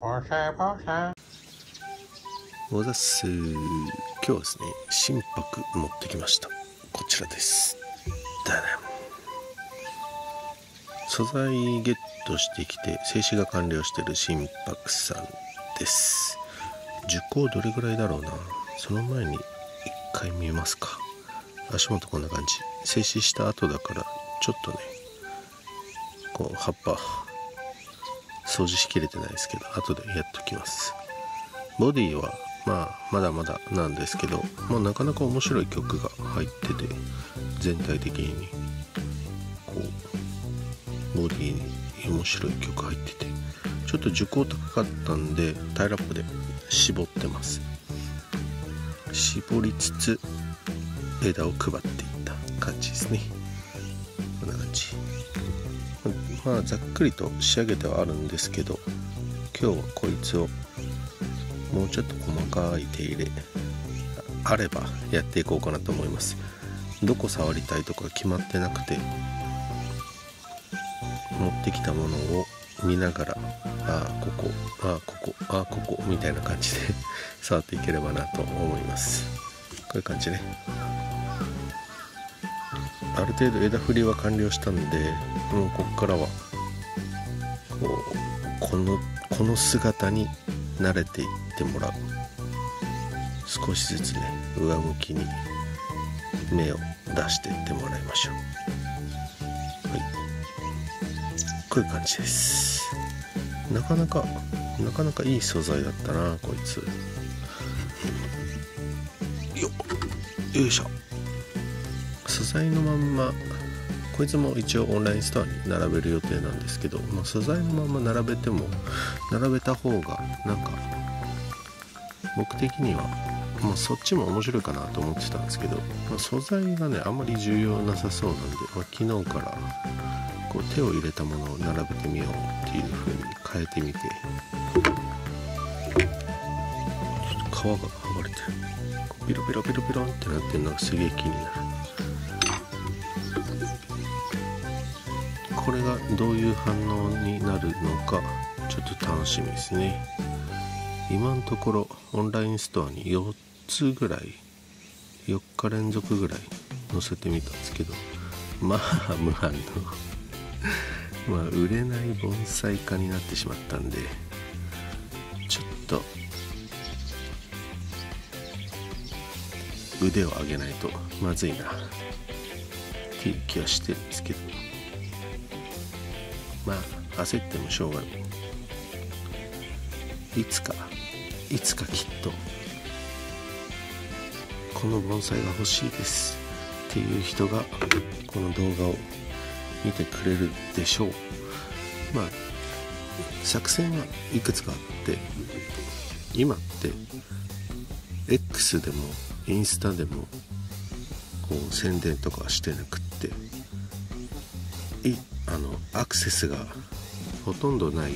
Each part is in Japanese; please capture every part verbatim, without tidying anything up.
ぼさぼさおざっす。今日はですね、真柏持ってきました。こちらです。だだん。素材ゲットしてきて静止が完了してる真柏さんです。樹高どれぐらいだろうな。その前に一回見ますか。足元こんな感じ。静止した後だからちょっとね、こう葉っぱ掃除しきれてないですけど、後でやっときます。ボディはまあまだまだなんですけど、もうなかなか面白い曲が入ってて、全体的にこうボディに面白い曲入ってて、ちょっと樹高高かったんでタイラップで絞ってます。絞りつつ枝を配っていった感じですね。こんな感じ。まあざっくりと仕上げてはあるんですけど、今日はこいつをもうちょっと細かい手入れあればやっていこうかなと思います。どこ触りたいとか決まってなくて、持ってきたものを見ながら、ああここ、ああここ、ああここみたいな感じで触っていければなと思います。こういう感じね。ある程度枝振りは完了したんで、もうここからはこうこのこの姿に慣れていってもらう。少しずつね、上向きに芽を出していってもらいましょう。はい、こういう感じです。なかなかなかなかいい素材だったな、こいつ。よっ、よいしょ。素材のまんま、こいつも一応オンラインストアに並べる予定なんですけど、まあ、素材のまま並べても並べた方がなんか僕的には、まあ、そっちも面白いかなと思ってたんですけど、まあ、素材がねあんまり重要なさそうなんで、まあ、昨日からこう手を入れたものを並べてみようっていう風に変えてみて、ちょっと皮が剥がれてピロピロピロピロってなってるのがすげえ気になる。これがどういう反応になるのかちょっと楽しみですね。今のところオンラインストアによっつぐらい、よっか連続ぐらい載せてみたんですけど、まあ無反応まあ売れない盆栽家になってしまったんで、ちょっと腕を上げないとまずいなっていう気はしてるんですけど、まあ焦ってもしょうがない。いつかいつかきっとこの盆栽が欲しいですっていう人がこの動画を見てくれるでしょう。まあ作戦はいくつかあって、今って エックス でもインスタでもこう宣伝とかはしてなくって、いあのアクセスがほとんどない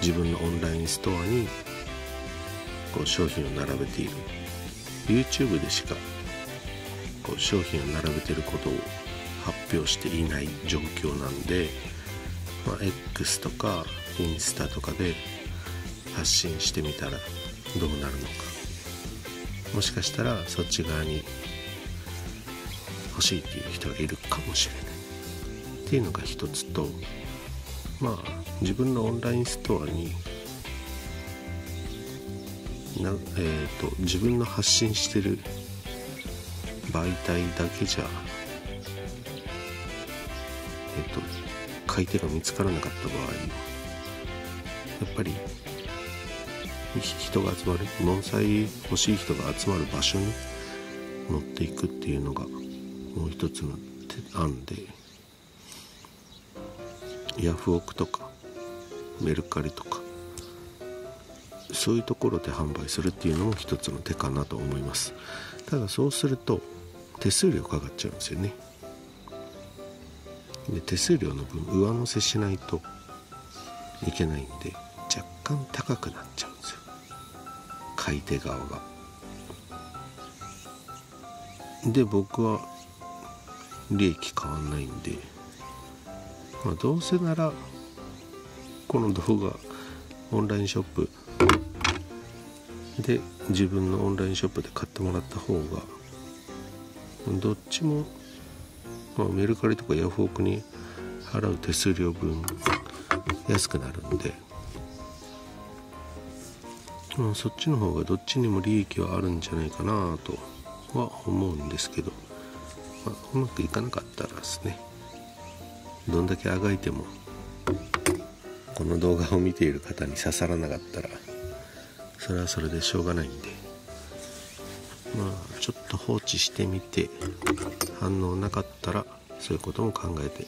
自分のオンラインストアにこう商品を並べている。 YouTube でしかこう商品を並べていることを発表していない状況なんで、まあ、エックス とかインスタとかで発信してみたらどうなるのか、もしかしたらそっち側に欲しいっていう人がいるかもしれないっていうのが一つと、まあ自分のオンラインストアにな、えーと、自分の発信してる媒体だけじゃ、えーと、買い手が見つからなかった場合、やっぱり人が集まる、盆栽欲しい人が集まる場所に持っていくっていうのがもう一つの案で。ヤフオクとかメルカリとかそういうところで販売するっていうのも一つの手かなと思います。ただそうすると手数料かかっちゃうんですよね。で手数料の分上乗せしないといけないんで、若干高くなっちゃうんですよ、買い手側が。で僕は利益変わんないんで、まあどうせならこの動画オンラインショップで自分のオンラインショップで買ってもらった方が、どっちも、まあ、メルカリとかヤフオクに払う手数料分安くなるんで、まあ、そっちの方がどっちにも利益はあるんじゃないかなとは思うんですけど、まあ、うまくいかなかったらですね、どんだけあがいてもこの動画を見ている方に刺さらなかったらそれはそれでしょうがないんで、まあちょっと放置してみて反応なかったらそういうことも考えて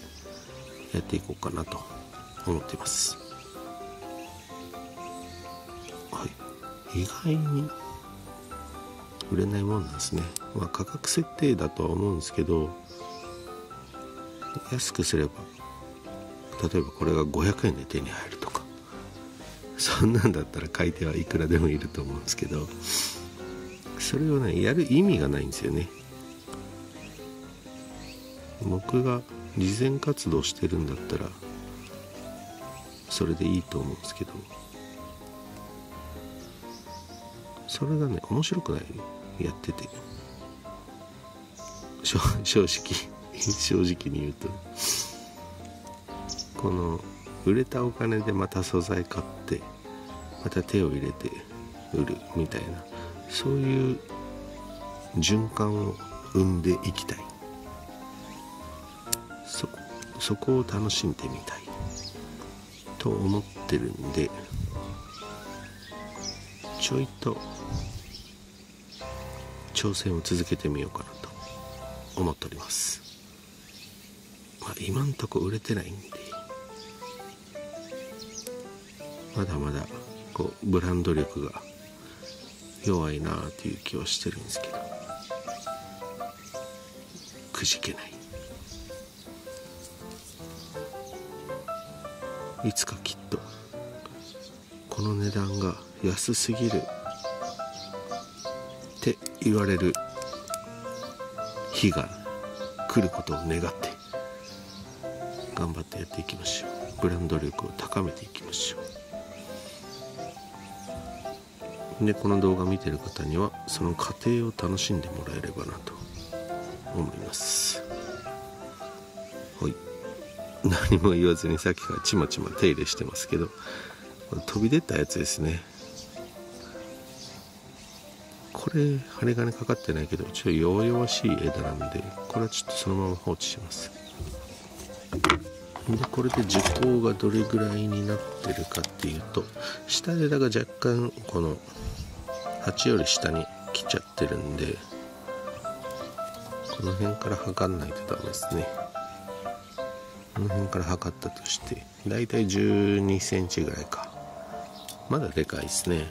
やっていこうかなと思っています。はい、意外に売れないもんなんですね。まあ価格設定だとは思うんですけど、安くすれば例えばこれがごひゃくえんで手に入るとか、そんなんだったら買い手はいくらでもいると思うんですけど、それをねやる意味がないんですよね。僕が慈善活動してるんだったらそれでいいと思うんですけど、それがね面白くない、やってて正直正直に言うと、この売れたお金でまた素材買ってまた手を入れて売るみたいな、そういう循環を生んでいきたい、 そ, そこを楽しんでみたいと思ってるんで、ちょいと挑戦を続けてみようかなと思っております。まあ、今んとこ売れてないんで、まだまだこうブランド力が弱いなあという気はしてるんですけど、くじけない、いつかきっとこの値段が安すぎるって言われる日が来ることを願って頑張ってやっていきましょう。ブランド力を高めていきましょう。で、この動画見てる方にはその過程を楽しんでもらえればなと思います。はい、何も言わずにさっきからちまちま手入れしてますけど、飛び出たやつですね。これ針金かかってないけどちょっと弱々しい枝なんで、これはちょっとそのまま放置します。で、これで樹高がどれぐらいになってるかっていうと、下枝が若干この鉢より下に来ちゃってるんで、この辺から測んないとダメですね。この辺から測ったとしてだいたいじゅうにセンチぐらいか、まだでかいですね。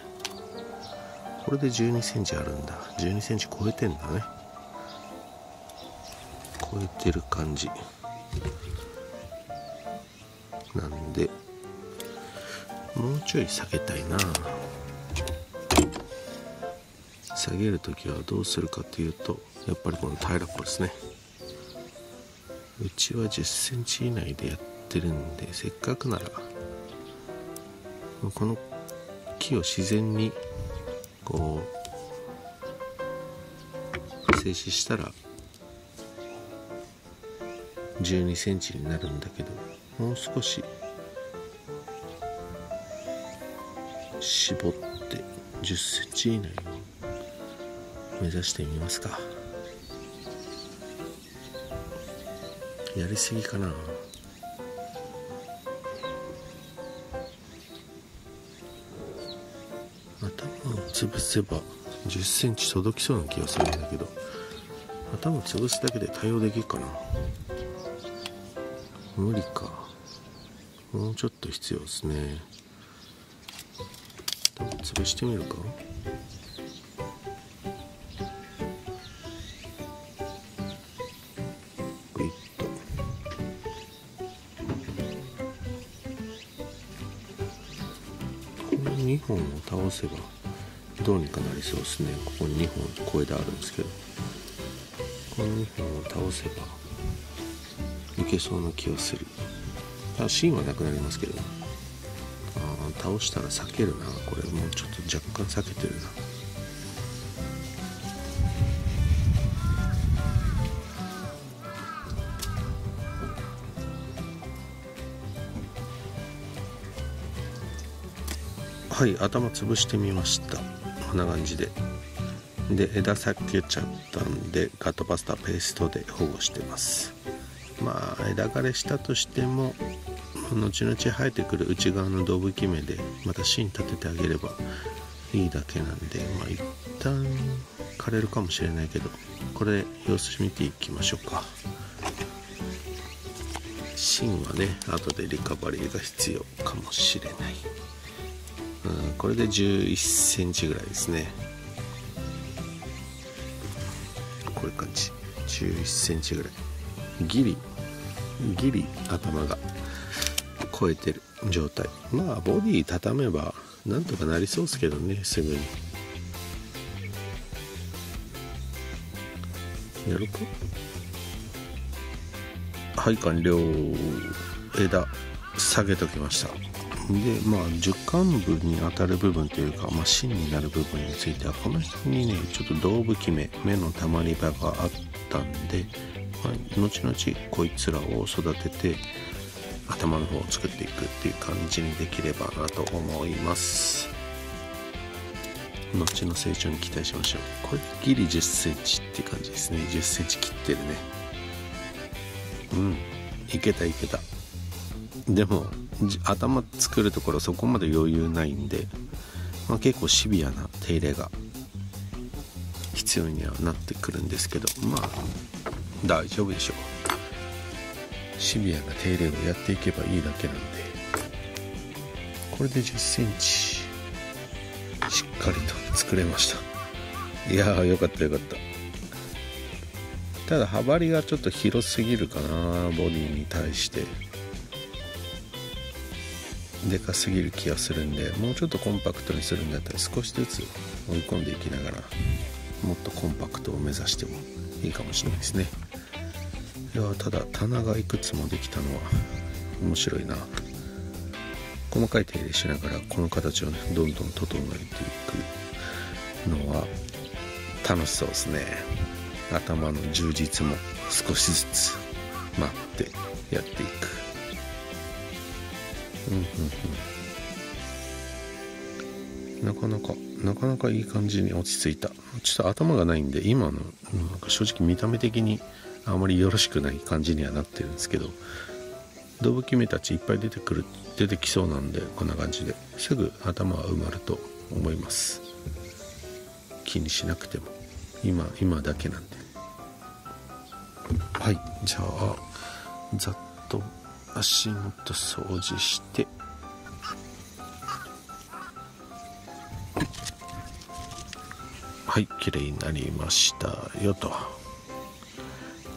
これでじゅうにセンチあるんだ。じゅうにセンチ超えてんだね。超えてる感じなんで、もうちょい下げたいな。下げるときはどうするかというと、やっぱりこの平らっぽですね。うちはじゅっセンチ以内でやってるんで、せっかくならこの木を自然にこう静止したらじゅうにセンチになるんだけど、もう少し絞ってじゅっセンチ以内を目指してみますか。やりすぎかな。頭を潰せばじゅっセンチ届きそうな気がするんだけど、頭を潰すだけで対応できるかな。無理か。もうちょっと必要ですね。潰してみるか。グイッと。このにほんを倒せばどうにかなりそうですね。ここににほん小枝あるんですけど、このにほんを倒せばいけそうな気がする。あ、芯はなくなりますけど、あ倒したら避けるな。これもうちょっと若干避けてるな。はい、頭潰してみました。こんな感じでで枝裂けちゃったんでガトバスターペーストで保護してます。まあ枝枯れしたとしても後々生えてくる内側の胴吹き芽でまた芯立ててあげればいいだけなんで、まあ一旦枯れるかもしれないけど、これ様子見ていきましょうか。芯はね後でリカバリーが必要かもしれない。うん、これでじゅういっセンチぐらいですね。こういう感じ、じゅういっセンチぐらい、ギリギリ頭が超えてる状態。まあボディ畳めばなんとかなりそうですけどね、すぐに。やろか。はい、完了。枝下げときました。でまあ樹幹部に当たる部分というか、まあ、芯になる部分についてはこの辺にねちょっと胴吹き芽芽のたまり場があったんで、まあ、後々こいつらを育てて頭の方を作っていくっていう感じにできればなと思います。後の成長に期待しましょう。これギリじゅっセンチって感じですね。じゅっセンチ切ってるね。うん、いけたいけた。でも頭作るところそこまで余裕ないんで、まあ、結構シビアな手入れが必要にはなってくるんですけど、まあ大丈夫でしょう。シビアな手入れをやっていけばいいだけなんで、これでじゅっセンチしっかりと作れました。いやーよかったよかった。ただ羽張りがちょっと広すぎるかな、ボディに対してでかすぎる気がするんで、もうちょっとコンパクトにするんだったら少しずつ追い込んでいきながらもっとコンパクトを目指してもいいかもしれないですね。いやただ棚がいくつもできたのは面白いな。細かい手入れしながらこの形を、ね、どんどん整えていくのは楽しそうですね。頭の充実も少しずつ待ってやっていく。うんうんうん、なかなかなかなかいい感じに落ち着いた。ちょっと頭がないんで今のなんか正直見た目的にあまりよろしくない感じにはなってるんですけど、胴吹き芽たちいっぱい出てくる出てきそうなんで、こんな感じですぐ頭は埋まると思います。気にしなくても今今だけなんで。はい、じゃあざっと足元掃除して、はい綺麗になりましたよと。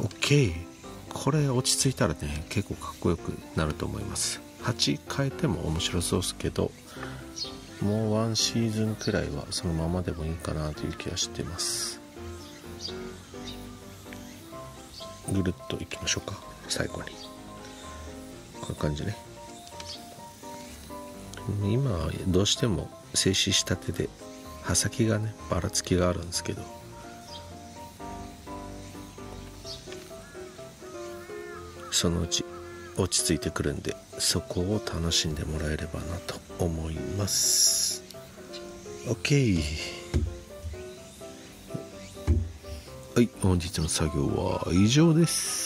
OK、 これ落ち着いたらね結構かっこよくなると思います。鉢変えても面白そうですけど、もうワンシーズンくらいはそのままでもいいかなという気がしてます。ぐるっといきましょうか。最後にこういう感じね。今どうしても静止した手で刃先がねばらつきがあるんですけど、そのうち落ち着いてくるんで、そこを楽しんでもらえればなと思います。 OK、 はい、本日の作業は以上です。